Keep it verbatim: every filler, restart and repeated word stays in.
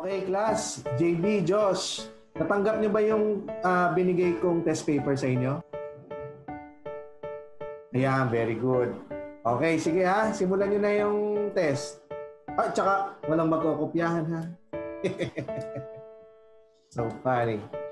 Okay, class. J B, Josh, natanggap niyo ba yung uh, binigay kong test paper sa inyo? Ayan, very good. Okay, sige ha. Simulan niyo na yung test. At ah, tsaka, walang magkokopyahan ha. So funny.